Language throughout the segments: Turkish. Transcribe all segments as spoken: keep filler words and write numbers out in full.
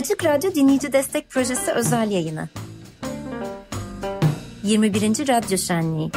Açık Radyo Dinleyici Destek Projesi özel yayını. yirmi birinci Radyo Şenliği.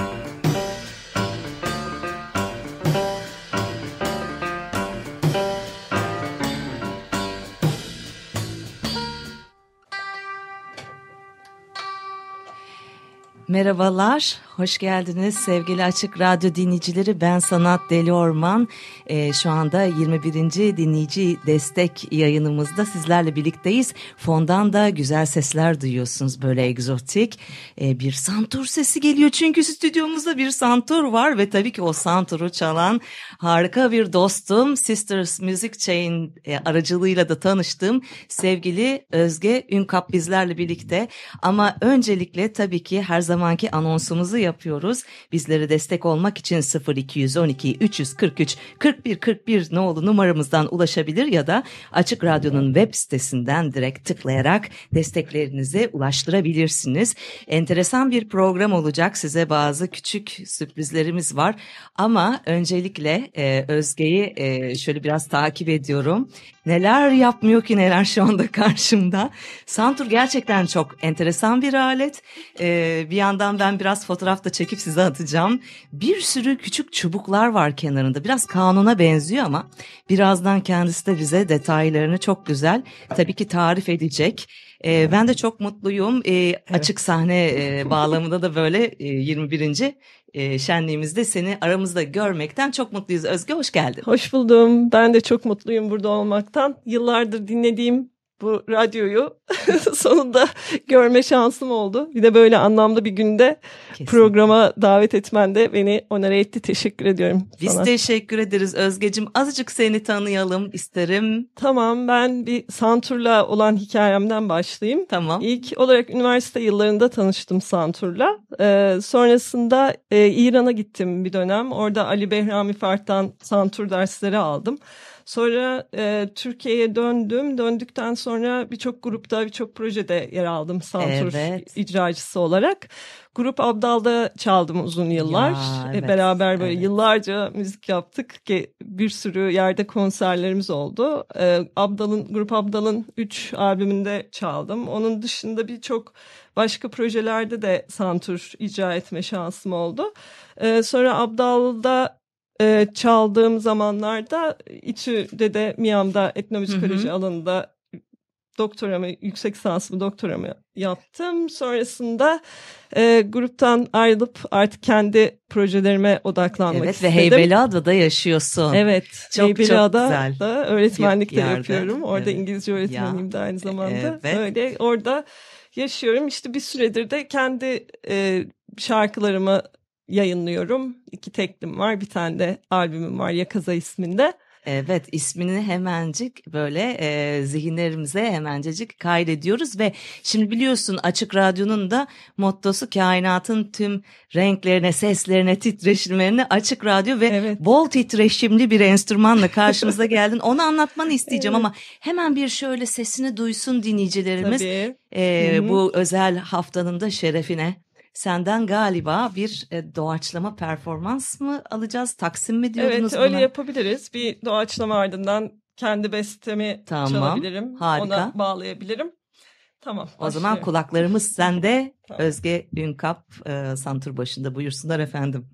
Merhabalar, hoş geldiniz sevgili Açık Radyo dinleyicileri. Ben Sanat Deliorman. Ee, şu anda yirmi birinci dinleyici destek yayınımızda sizlerle birlikteyiz. Fondan da güzel sesler duyuyorsunuz, böyle egzotik. Ee, bir santur sesi geliyor çünkü stüdyomuzda bir santur var ve tabii ki o santuru çalan harika bir dostum, Sisters Music Chain aracılığıyla da tanıştığım sevgili Özge Ünkap bizlerle birlikte. Ama öncelikle tabii ki her zaman zamanki anonsumuzu yapıyoruz. Bizlere destek olmak için sıfır iki on iki üç kırk üç kırk bir kırk bir nolu numaramızdan ulaşabilir ya da Açık Radyo'nun web sitesinden direkt tıklayarak desteklerinizi ulaştırabilirsiniz. Enteresan bir program olacak. Size bazı küçük sürprizlerimiz var. Ama öncelikle e, Özge'yi e, şöyle biraz takip ediyorum. Neler yapmıyor ki, neler şu anda karşımda. Santur gerçekten çok enteresan bir alet. Ee, bir yandan ben biraz fotoğraf da çekip size atacağım. Bir sürü küçük çubuklar var kenarında. Biraz kanuna benziyor ama birazdan kendisi de bize detaylarını çok güzel tabii ki tarif edecek. Ee, ben de çok mutluyum. Ee, evet. Açık sahne e, bağlamında da böyle e, yirmi birinci Ee, şenliğimizde seni aramızda görmekten çok mutluyuz. Özge, hoş geldin. Hoş buldum. Ben de çok mutluyum burada olmaktan. Yıllardır dinlediğim bu radyoyu sonunda görme şansım oldu. Bir de böyle anlamlı bir günde kesinlikle programa davet etmen de beni onore etti. Teşekkür ediyorum sana. Biz teşekkür ederiz Özgeciğim. Azıcık seni tanıyalım isterim. Tamam, ben bir santurla olan hikayemden başlayayım. Tamam. İlk olarak üniversite yıllarında tanıştım santurla. Ee, sonrasında e, İran'a gittim bir dönem. Orada Ali Behrami Fark'tan santur dersleri aldım. Sonra e, Türkiye'ye döndüm. Döndükten sonra birçok grupta, birçok projede yer aldım santur evet. icracısı olarak. Grup Abdal'da çaldım uzun yıllar. Ya, evet, beraber böyle evet. yıllarca müzik yaptık ki bir sürü yerde konserlerimiz oldu. E, Abdal'ın Grup Abdal'ın üç albümünde çaldım. Onun dışında birçok başka projelerde de santur icra etme şansım oldu. E, sonra Abdal'da Ee, çaldığım zamanlarda İTÜ'de de MİAM'da etnomüzikoloji hı hı. alanında doktoramı, yüksek lisansımı doktoramı yaptım. Sonrasında e, gruptan ayrılıp artık kendi projelerime odaklanmak evet, istedim. Evet ve Heybeliada'da yaşıyorsun. Evet, çok, Heybeliada'da da öğretmenlik de yapıyorum. Orada evet. İngilizce öğretmeniyim ya. De aynı zamanda. Evet. Öyle orada yaşıyorum. İşte bir süredir de kendi e, şarkılarımı yayınlıyorum. İki teklim var. Bir tane de albümüm var Yakaza isminde. Evet, ismini hemencik böyle e, zihinlerimize hemencecik kaydediyoruz ve şimdi biliyorsun Açık Radyo'nun da mottosu kainatın tüm renklerine, seslerine, titreşimlerine açık radyo ve evet. bol titreşimli bir enstrümanla karşımıza geldin. Onu anlatmanı isteyeceğim evet. ama hemen bir şöyle sesini duysun dinleyicilerimiz e, bu özel haftanın da şerefine. Senden galiba bir doğaçlama performans mı alacağız? Taksim mi diyordunuz evet, buna? Evet, öyle yapabiliriz. Bir doğaçlama ardından kendi bestemi tamam, çalabilirim. Harika. Ona bağlayabilirim. Tamam. O başlayayım. Zaman kulaklarımız sende. Tamam. Özge Ünkap e, santur başında, buyursunlar efendim.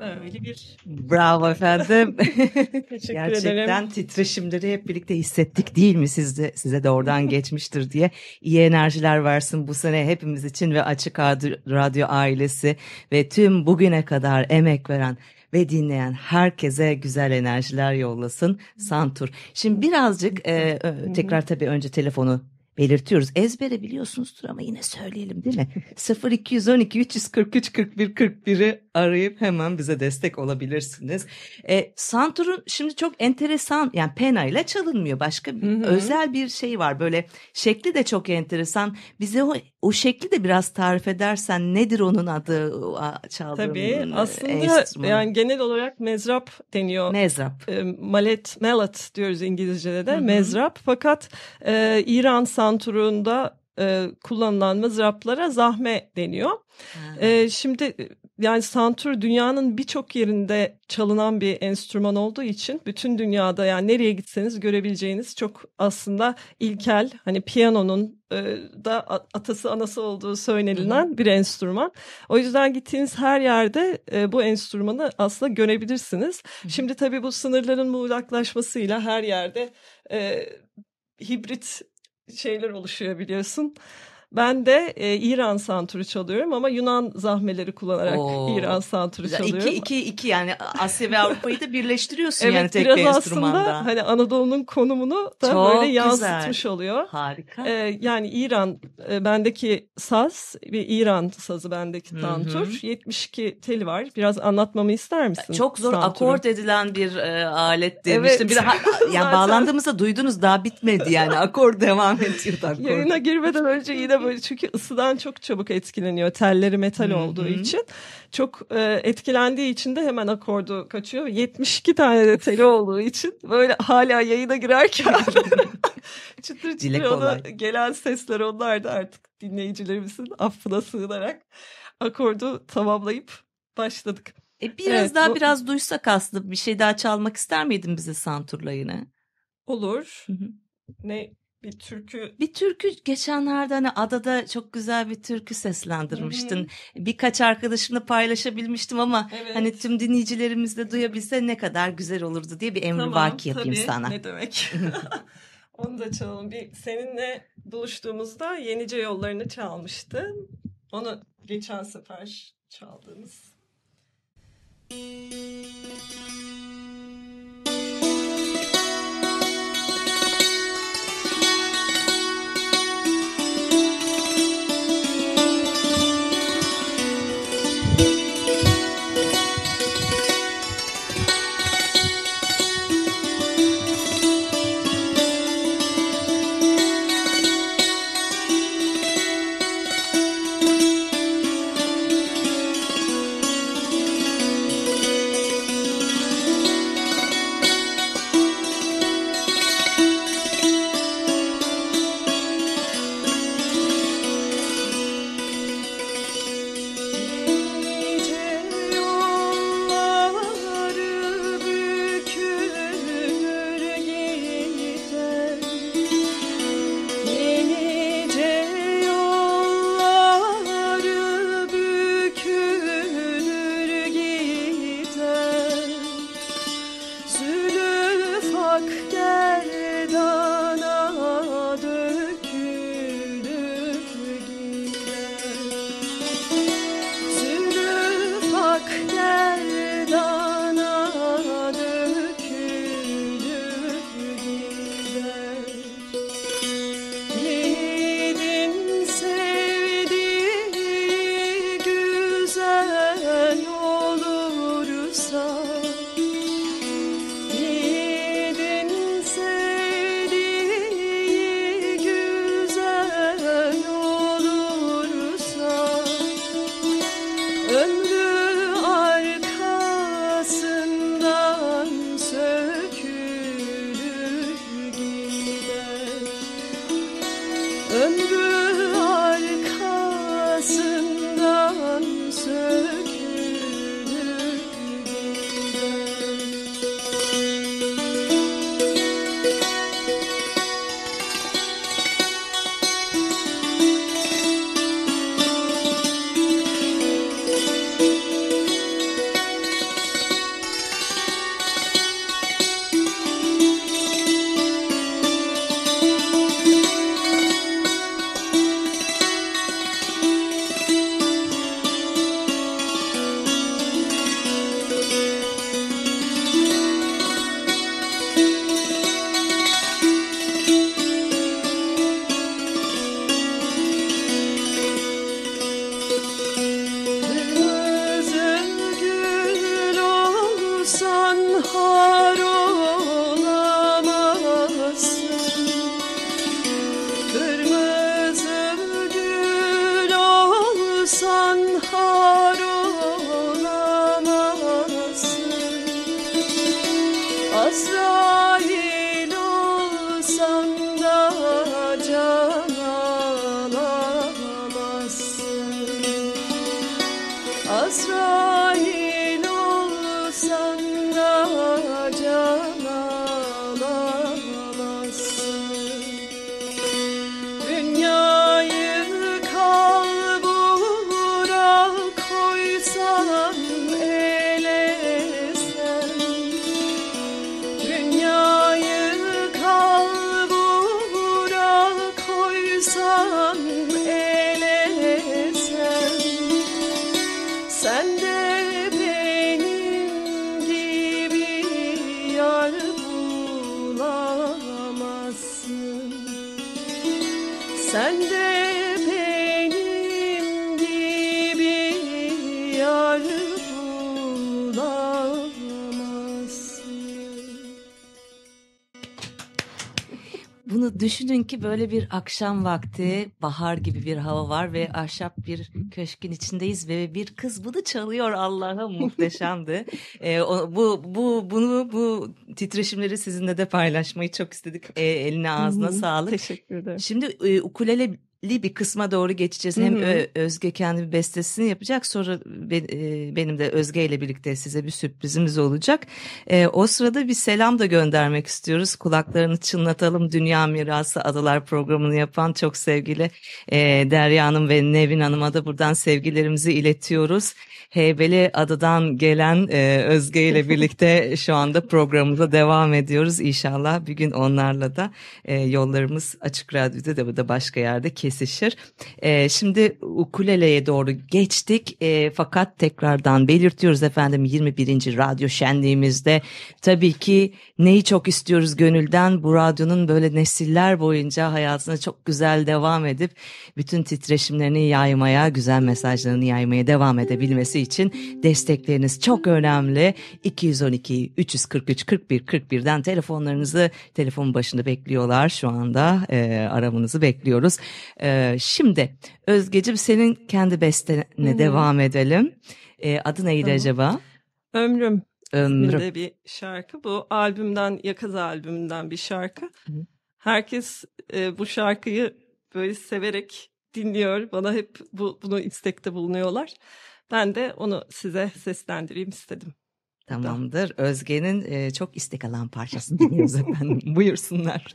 Öyle bir... Bravo efendim. Teşekkür Gerçekten ederim. Titreşimleri hep birlikte hissettik değil mi? Siz de, size de oradan geçmiştir diye. İyi enerjiler versin bu sene hepimiz için ve Açık Radyo ailesi ve tüm bugüne kadar emek veren ve dinleyen herkese güzel enerjiler yollasın. Santur. Şimdi birazcık e, tekrar tabii önce telefonu belirtiyoruz. Ezbere biliyorsunuzdur ama yine söyleyelim değil mi? sıfır iki on iki üç kırk üç kırk bir kırk bir'i arayıp hemen bize destek olabilirsiniz. E, Santur'un şimdi çok enteresan, yani pena ile çalınmıyor. Başka bir, hı hı. özel bir şey var. Böyle şekli de çok enteresan. Bize o, o şekli de biraz tarif edersen, nedir onun adı, çaldığın? Tabii aslında yani genel olarak mezrap deniyor. Mezrap. E, malet, mallet diyoruz İngilizce'de de. Hı hı. Mezrap. Fakat e, İran santurunda e, kullanılan mızraplara zahme deniyor. E, şimdi yani santur dünyanın birçok yerinde çalınan bir enstrüman olduğu için bütün dünyada, yani nereye gitseniz görebileceğiniz çok aslında ilkel, hani piyanonun e, da atası anası olduğu söylenilen Hı-hı. bir enstrüman. O yüzden gittiğiniz her yerde e, bu enstrümanı aslında görebilirsiniz. Hı-hı. Şimdi tabii bu sınırların muğlaklaşmasıyla her yerde e, hibrit şeyler oluşuyor biliyorsun. Ben de e, İran santuru çalıyorum ama Yunan zahmeleri kullanarak Oo. İran santuru çalıyorum. İki, iki, iki yani Asya ve Avrupa'yı da birleştiriyorsun evet, yani tek bir enstrümanda. Evet, biraz aslında hani Anadolu'nun konumunu da çok böyle yansıtmış güzel. Oluyor. Harika. E, yani İran, e, bendeki saz ve İran sazı bendeki Hı-hı. tantur. yetmiş iki teli var. Biraz anlatmamı ister misin? Çok zor santuru. Akort edilen bir e, alet demiştim. Evet. Bir, yani bağlandığımızda duydunuz, daha bitmedi yani akor devam ediyor. Akor. Yayına girmeden önce yine böyle, çünkü ısıdan çok çabuk etkileniyor. Telleri metal olduğu Hı-hı. için. Çok e, etkilendiği için de hemen akordu kaçıyor. yetmiş iki tane de teli olduğu için böyle hala yayına girerken çıtır çıtır ona gelen sesler, onlar da artık dinleyicilerimizin affına sığınarak akordu tamamlayıp başladık. E, biraz evet, daha bu... biraz duysak aslında, bir şey daha çalmak ister miydin bize santurla yine? Olur. Hı-hı. Ne? Bir türkü. Bir türkü geçenlerde hani adada çok güzel bir türkü seslendirmiştin. Hı-hı. Birkaç arkadaşımla paylaşabilmiştim ama evet. hani tüm dinleyicilerimiz de duyabilse ne kadar güzel olurdu diye bir emrivaki tamam, yapayım tabii. sana. Ne demek? Onu da çalalım. Bir seninle buluştuğumuzda Yenice Yollarını çalmıştım. Onu geçen sefer çaldığımız. Müzik Azrail olsan da can alamazsın. Dünyayı kalbura koysan elesen, dünyayı kalbura koysan elesen. Sen de benim gibi yar bulamazsın. Bunu düşünün ki böyle bir akşam vakti, bahar gibi bir hava var ve ahşap bir köşkün içindeyiz ve bir kız bunu çalıyor. Allah'ım muhteşemdi. e, o, bu bu bunu bu titreşimleri sizinle de paylaşmayı çok istedik. E, eline ağzına sağlık. Teşekkür ederim. Şimdi e, ukulele bir kısma doğru geçeceğiz. Hem Ö- Özge kendi bestesini yapacak, sonra ben, e, benim de Özge ile birlikte size bir sürprizimiz olacak. E, o sırada bir selam da göndermek istiyoruz. Kulaklarını çınlatalım. Dünya Mirası Adalar programını yapan çok sevgili e, Derya Hanım ve Nevin Hanım'a da buradan sevgilerimizi iletiyoruz. Heybeliada'dan gelen e, Özge ile birlikte şu anda programımıza devam ediyoruz. İnşallah bir gün onlarla da e, yollarımız Açık Radyo'da da, da başka yerde kesişir. E, şimdi ukuleleye doğru geçtik. E, fakat tekrardan belirtiyoruz efendim, yirmi birinci radyo şenliğimizde tabii ki neyi çok istiyoruz gönülden? Bu radyonun böyle nesiller boyunca hayatına çok güzel devam edip bütün titreşimlerini yaymaya, güzel mesajlarını yaymaya devam edebilmesi için destekleriniz çok önemli. iki on iki üç kırk üç kırk bir kırk birden telefonlarınızı, telefon başında bekliyorlar şu anda. E, aramanızı bekliyoruz. E, şimdi Özgeciğim, senin kendi bestene hmm. devam edelim. E, adı neydi tamam. acaba? Ömrüm. Ömrüm. Bir şarkı bu. Albümden, Yakaza albümünden bir şarkı. Hı. Herkes e, bu şarkıyı böyle severek dinliyor. Bana hep bu, bunu istekte bulunuyorlar. Ben de onu size seslendireyim istedim. Tamamdır. Özge'nin e, çok istek alan parçasını dinliyoruz efendim. Buyursunlar.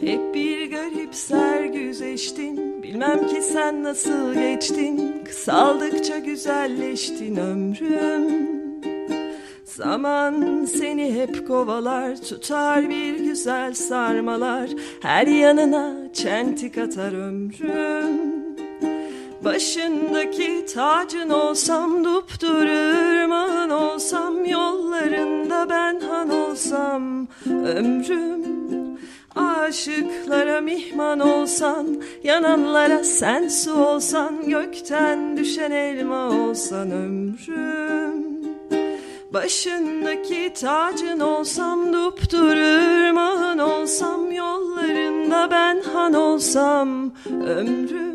Hep bir garip sergüzeştin, bilmem ki sen nasıl geçtin. Kısaldıkça güzelleştin ömrüm. Zaman seni hep kovalar, tutar bir güzel sarmalar. Her yanına çentik atar ömrüm. Başındaki tacın olsam, dupdurur man olsam, yollarında ben han olsam ömrüm. Aşıklara mihman olsan, yananlara sen su olsan, gökten düşen elma olsan ömrüm. Başındaki tacın olsam, dupdurur mahan olsam, yollarında ben han olsam ömrüm.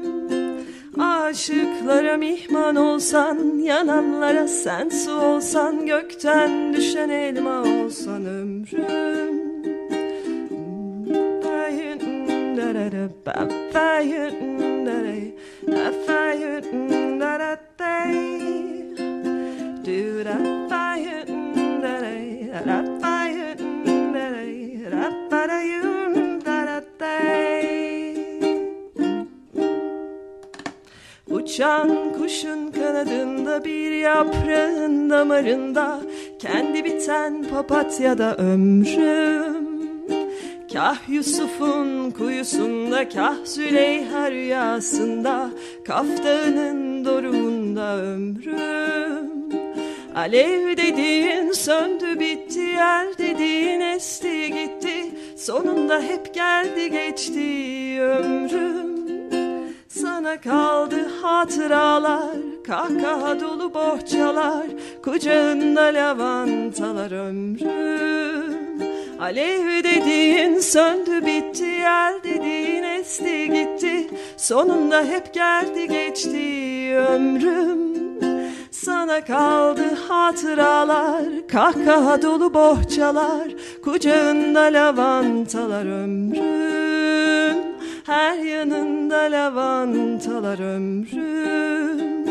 Aşıklara mihman olsan, yananlara sen su olsan, gökten düşen elma olsan ömrüm. Uçan kuşun kanadında, bir yaprağın damarında, kendi biten papatyada ömrüm. Kah Yusuf'un kuyusunda, kah Züleyha rüyasında, Kaf Dağı'nın doruğunda ömrüm. Alev dediğin söndü bitti, yer dediğin esti gitti, sonunda hep geldi geçti ömrüm. Sana kaldı hatıralar, kahkaha dolu bohçalar, kucağında lavantalar ömrüm. Alev dediğin söndü bitti, yer dediğin esti gitti, sonunda hep geldi geçti ömrüm. Sana kaldı hatıralar, kahkaha dolu bohçalar, Kucağında lavantalar ömrüm, her yanında lavantalar ömrüm,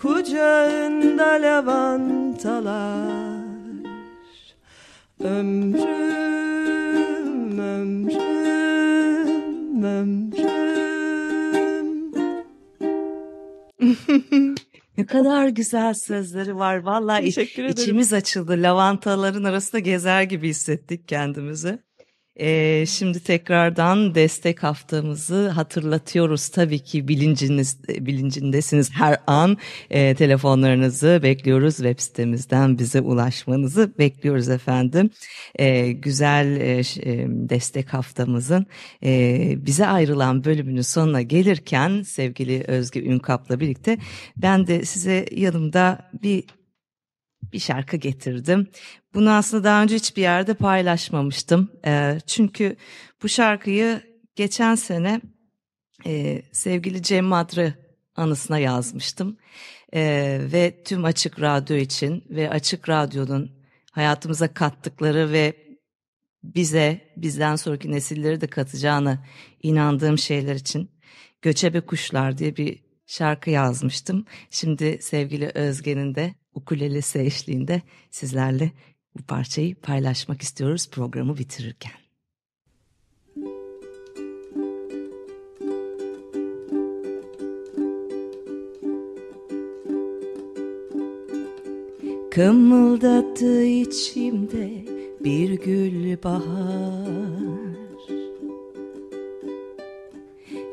kucağında lavantalar ömrüm, ömrüm, ömrüm. Ne kadar güzel sözleri var. Vallahi teşekkür ederim. İçimiz açıldı. Lavantaların arasında gezer gibi hissettik kendimizi. Ee, şimdi tekrardan destek haftamızı hatırlatıyoruz. Tabii ki bilinciniz, bilincindesiniz her an. Ee, telefonlarınızı bekliyoruz. Web sitemizden bize ulaşmanızı bekliyoruz efendim. Ee, güzel e, destek haftamızın e, bize ayrılan bölümünün sonuna gelirken sevgili Özge Ünkap'la birlikte ben de size yanımda bir bir şarkı getirdim. Bunu aslında daha önce hiçbir yerde paylaşmamıştım. E, çünkü bu şarkıyı geçen sene e, sevgili Cem Madra anısına yazmıştım. E, ve tüm Açık Radyo için ve Açık Radyo'nun hayatımıza kattıkları ve bize, bizden sonraki nesilleri de katacağına inandığım şeyler için Göçebe Kuşlar diye bir şarkı yazmıştım. Şimdi sevgili Özge'nin de ukulelesi eşliğinde sizlerle bu parçayı paylaşmak istiyoruz programı bitirirken. Kımıldattı içimde bir gül bahar,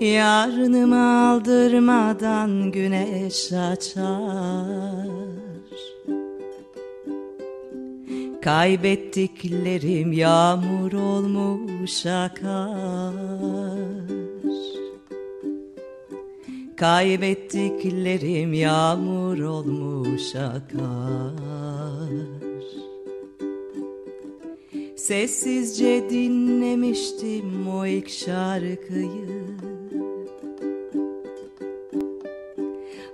yarınımı aldırmadan güneş açar. Kaybettiklerim yağmur olmuş akar. Kaybettiklerim yağmur olmuş akar. Sessizce dinlemiştim o ilk şarkıyı.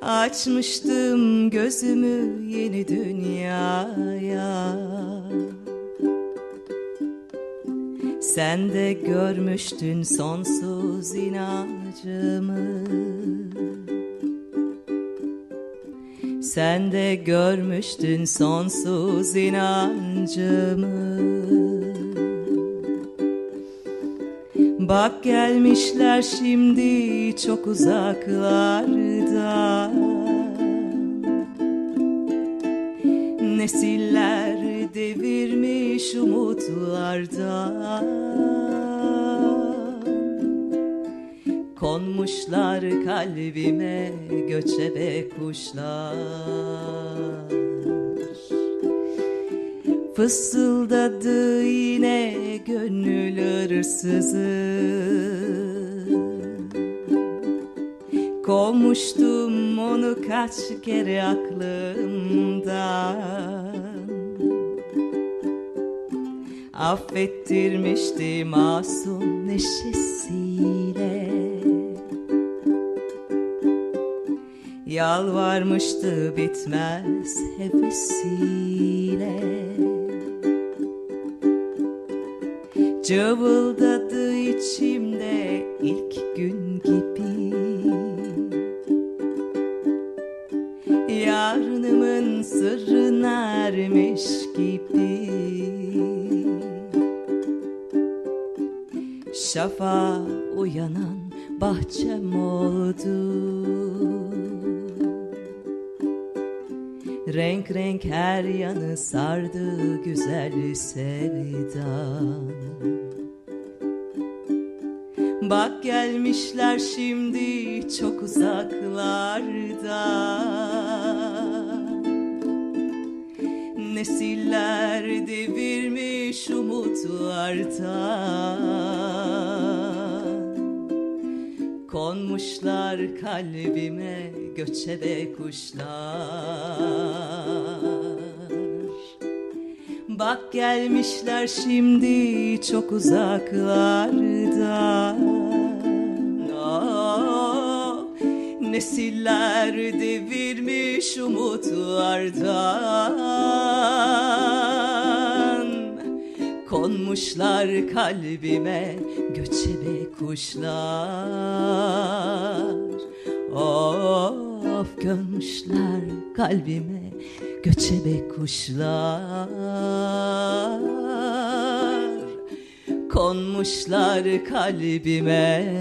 Açmıştım gözümü yeni dünyaya. Sen de görmüştün sonsuz inancımı. Sen de görmüştün sonsuz inancımı. Bak gelmişler şimdi çok uzaklarda. Nesiller devirmiş umutlarda. Konmuşlar kalbime göçebe kuşlar. Fısıldadı yine gönül hırsızı. Kovmuştum onu kaç kere aklımdan. Affettirmişti masum neşesiyle. Yalvarmıştı bitmez hevesiyle. Cıvıldadı içimde ilk gün gibi. Yarınımın sırrına ermiş gibi. Şafağa uyanan bahçem oldu. Renk renk her yanı sardı güzel sevdan. Bak gelmişler şimdi çok uzaklarda. Nesiller devirmiş umutlarda. Konmuşlar kalbime göçebe kuşlar. Bak gelmişler şimdi çok uzaklarda. Oh, nesiller devirmiş umutlardan. konmuşlar kalbime göçebe kuşlar. Of, gömmüşler kalbime göçebe kuşlar. Konmuşlar kalbime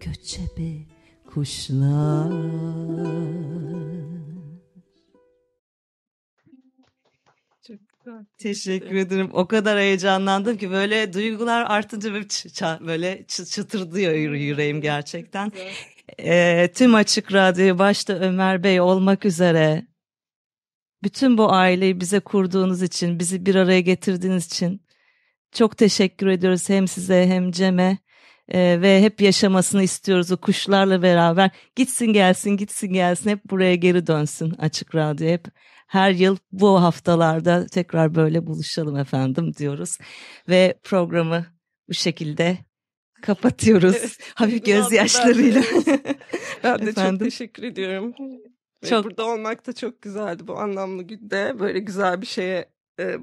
göçebe kuşlar. Çok güzel. Teşekkür ederim. O kadar heyecanlandım ki böyle duygular artınca böyle, ç- böyle ç- çıtırdıyor yüreğim gerçekten. E, tüm Açık Radyo'yu başta Ömer Bey olmak üzere bütün bu aileyi bize kurduğunuz için, bizi bir araya getirdiğiniz için çok teşekkür ediyoruz hem size hem Cem'e. Ee, ve hep yaşamasını istiyoruz o kuşlarla beraber. Gitsin gelsin, gitsin gelsin, hep buraya geri dönsün Açık Radyo. Hep her yıl bu haftalarda tekrar böyle buluşalım efendim diyoruz. Ve programı bu şekilde kapatıyoruz. Evet. Hafif gözyaşlarıyla. Ben de çok teşekkür ediyorum. Çok... Burada olmak da çok güzeldi bu anlamlı günde. Böyle güzel bir şeye,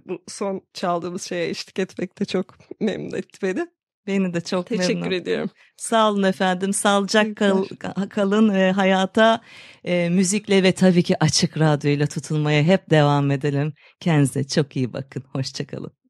bu son çaldığımız şeye eşlik etmek de çok memnun etti beni. Beni de çok teşekkür memnun. Teşekkür ediyorum. Sağ olun efendim. Sağlıcak kal, kalın e, hayata, e, müzikle ve tabii ki Açık Radyo'yla tutunmaya hep devam edelim. Kendinize çok iyi bakın. Hoşça kalın.